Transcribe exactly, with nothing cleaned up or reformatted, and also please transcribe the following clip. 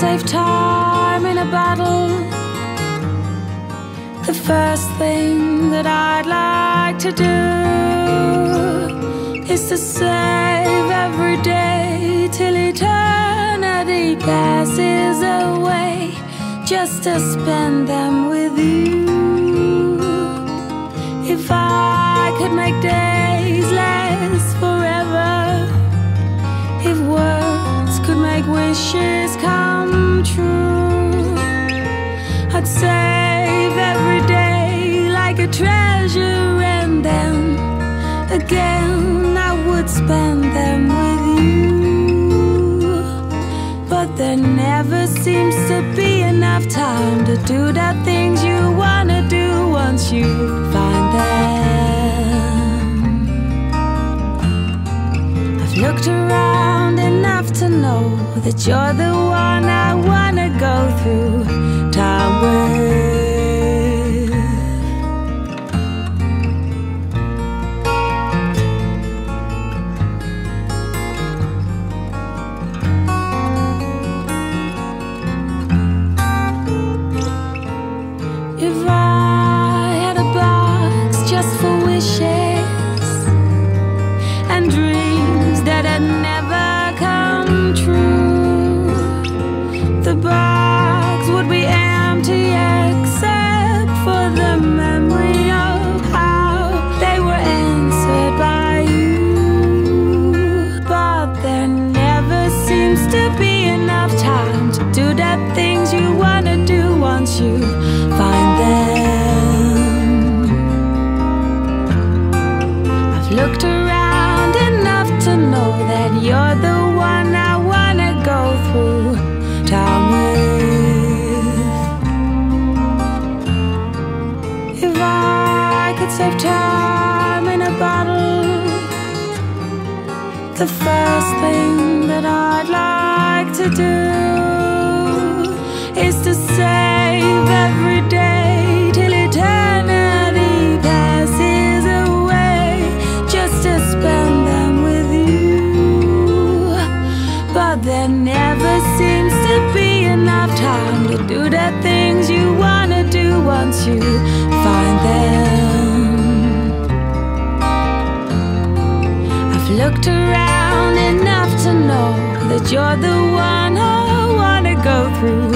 save time in a battle. The first thing that I'd like to do is to save every day till eternity passes away, just to spend them with you. If I could make days last forever, if words could make wishes come true, I'd save every day like a treasure, and then again I would spend them with you. But there never seems to be enough time to do the things you wanna do once you find them. I've looked around enough to know that you're the one I wanna go through time with. The first thing that I'd like to do is to save every day till eternity passes away, just to spend them with you. But there never seems to be enough time to do the things you wanna do once you find them. Looked around enough to know that you're the one I wanna go through.